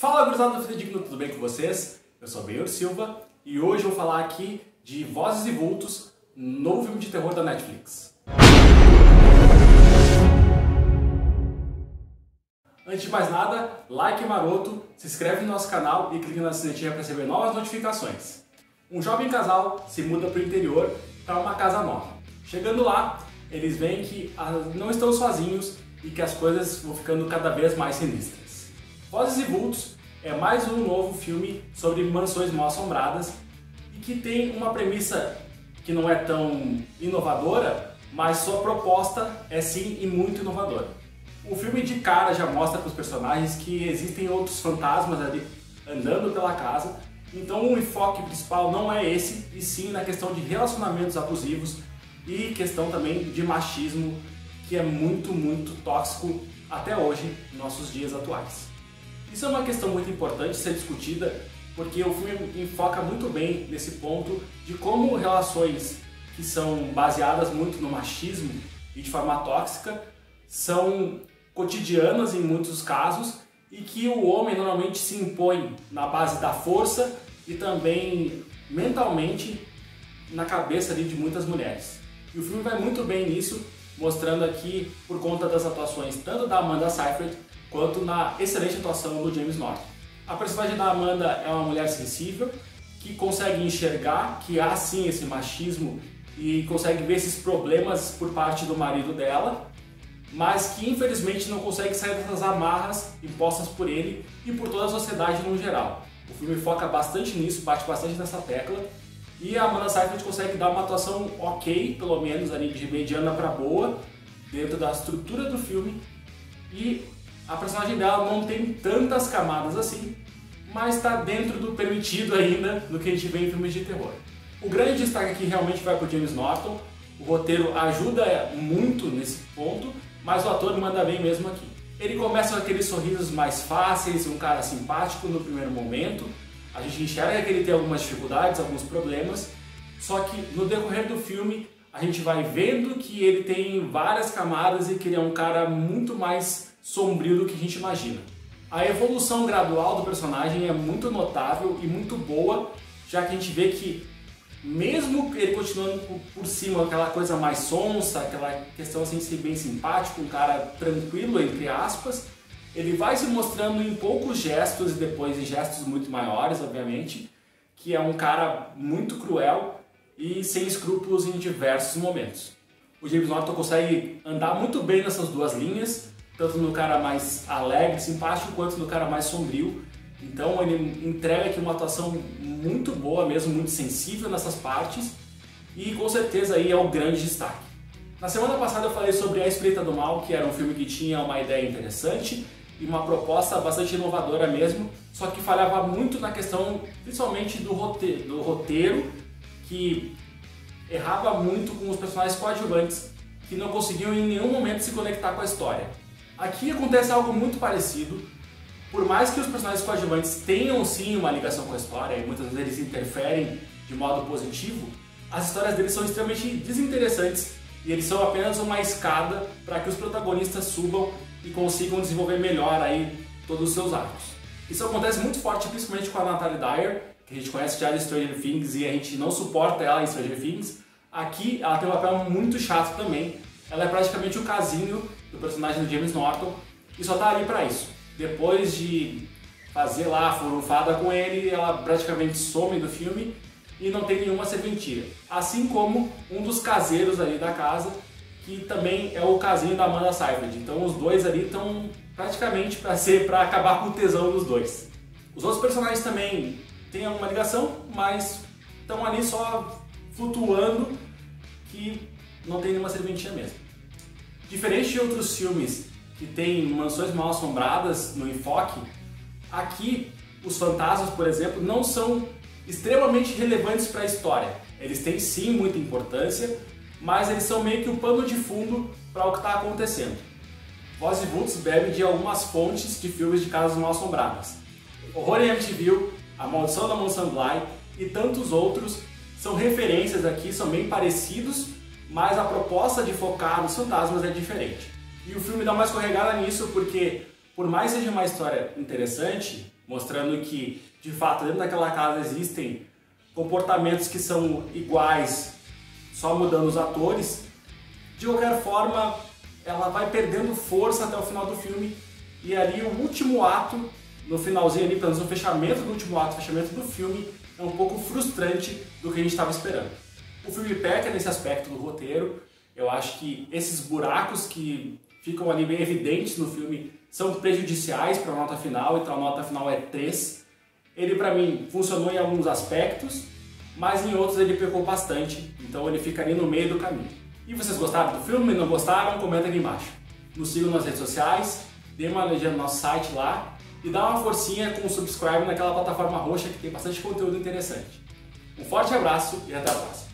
Fala, gurizada do Feededigno, tudo bem com vocês? Eu sou Beô Silva e hoje eu vou falar aqui de Vozes e Vultos, novo filme de terror da Netflix. Antes de mais nada, like maroto, se inscreve no nosso canal e clica na sinetinha para receber novas notificações. Um jovem casal se muda para o interior para uma casa nova. Chegando lá, eles veem que não estão sozinhos e que as coisas vão ficando cada vez mais sinistras. Vozes e Vultos é mais um novo filme sobre mansões mal assombradas e que tem uma premissa que não é tão inovadora, mas sua proposta é sim e muito inovadora. O filme de cara já mostra para os personagens que existem outros fantasmas ali andando pela casa, então o enfoque principal não é esse, e sim na questão de relacionamentos abusivos e questão também de machismo, que é muito, muito tóxico até hoje, nos nossos dias atuais. Isso é uma questão muito importante ser discutida, porque o filme enfoca muito bem nesse ponto de como relações que são baseadas muito no machismo e de forma tóxica são cotidianas em muitos casos e que o homem normalmente se impõe na base da força e também mentalmente na cabeça ali de muitas mulheres. E o filme vai muito bem nisso, mostrando aqui por conta das atuações tanto da Amanda Seyfried quanto na excelente atuação do James Norton. A personagem da Amanda é uma mulher sensível, que consegue enxergar que há sim esse machismo e consegue ver esses problemas por parte do marido dela, mas que infelizmente não consegue sair dessas amarras impostas por ele e por toda a sociedade no geral. O filme foca bastante nisso, bate bastante nessa tecla, e a Amanda Seyfried consegue dar uma atuação ok, pelo menos ali de mediana para boa, dentro da estrutura do filme, e a personagem dela não tem tantas camadas assim, mas está dentro do permitido ainda do que a gente vê em filmes de terror. O grande destaque aqui realmente vai para o James Norton, o roteiro ajuda muito nesse ponto, mas o ator manda bem mesmo aqui. Ele começa com aqueles sorrisos mais fáceis, um cara simpático no primeiro momento, a gente enxerga que ele tem algumas dificuldades, alguns problemas, só que no decorrer do filme a gente vai vendo que ele tem várias camadas e que ele é um cara muito mais sombrio do que a gente imagina. A evolução gradual do personagem é muito notável e muito boa, já que a gente vê que mesmo ele continuando por cima aquela coisa mais sonsa, aquela questão assim de ser bem simpático, um cara tranquilo entre aspas, ele vai se mostrando em poucos gestos e depois em gestos muito maiores, obviamente, que é um cara muito cruel e sem escrúpulos em diversos momentos. O James Norton consegue andar muito bem nessas duas linhas, tanto no cara mais alegre, simpático, quanto no cara mais sombrio. Então ele entrega aqui uma atuação muito boa mesmo, muito sensível nessas partes, e com certeza aí é o grande destaque. Na semana passada eu falei sobre A Espreita do Mal, que era um filme que tinha uma ideia interessante e uma proposta bastante inovadora mesmo, só que falhava muito na questão, principalmente do roteiro, que errava muito com os personagens coadjuvantes, que não conseguiam em nenhum momento se conectar com a história. Aqui acontece algo muito parecido, por mais que os personagens coadjuvantes tenham sim uma ligação com a história e muitas vezes eles interferem de modo positivo, as histórias deles são extremamente desinteressantes e eles são apenas uma escada para que os protagonistas subam e consigam desenvolver melhor aí todos os seus arcos. Isso acontece muito forte principalmente com a Natalie Dyer, que a gente conhece já de Stranger Things e a gente não suporta ela em Stranger Things. Aqui ela tem um papel muito chato também, ela é praticamente o casinho do personagem do James Norton, e só tá ali pra isso. Depois de fazer lá a furunfada com ele, ela praticamente some do filme e não tem nenhuma serventia. Assim como um dos caseiros ali da casa, que também é o casinho da Amanda Seyfried. Então os dois ali estão praticamente pra acabar com o tesão dos dois. Os outros personagens também têm alguma ligação, mas estão ali só flutuando, que não tem nenhuma serventia mesmo. Diferente de outros filmes que tem mansões mal assombradas no enfoque, aqui os fantasmas, por exemplo, não são extremamente relevantes para a história. Eles têm sim muita importância, mas eles são meio que um pano de fundo para o que está acontecendo. Vozes e Vultos bebe de algumas fontes de filmes de casas mal assombradas. Horror em Ambitiville, A Maldição da Mansão Bly e tantos outros são referências aqui, são bem parecidos, mas a proposta de focar nos fantasmas é diferente. E o filme dá uma escorregada nisso porque, por mais que seja uma história interessante, mostrando que, de fato, dentro daquela casa existem comportamentos que são iguais, só mudando os atores. De qualquer forma, ela vai perdendo força até o final do filme, e ali o último ato, no finalzinho ali, pelo menos no fechamento do último ato, fechamento do filme, é um pouco frustrante do que a gente estava esperando. O filme peca nesse aspecto do roteiro. Eu acho que esses buracos que ficam ali bem evidentes no filme são prejudiciais para a nota final, então a nota final é 3. Ele, para mim, funcionou em alguns aspectos, mas em outros ele pecou bastante, então ele fica ali no meio do caminho. E vocês gostaram do filme? Não gostaram? Comenta aqui embaixo. Nos sigam nas redes sociais, dê uma olhadinha no nosso site lá e dá uma forcinha com o subscribe naquela plataforma roxa que tem bastante conteúdo interessante. Um forte abraço e até a próxima!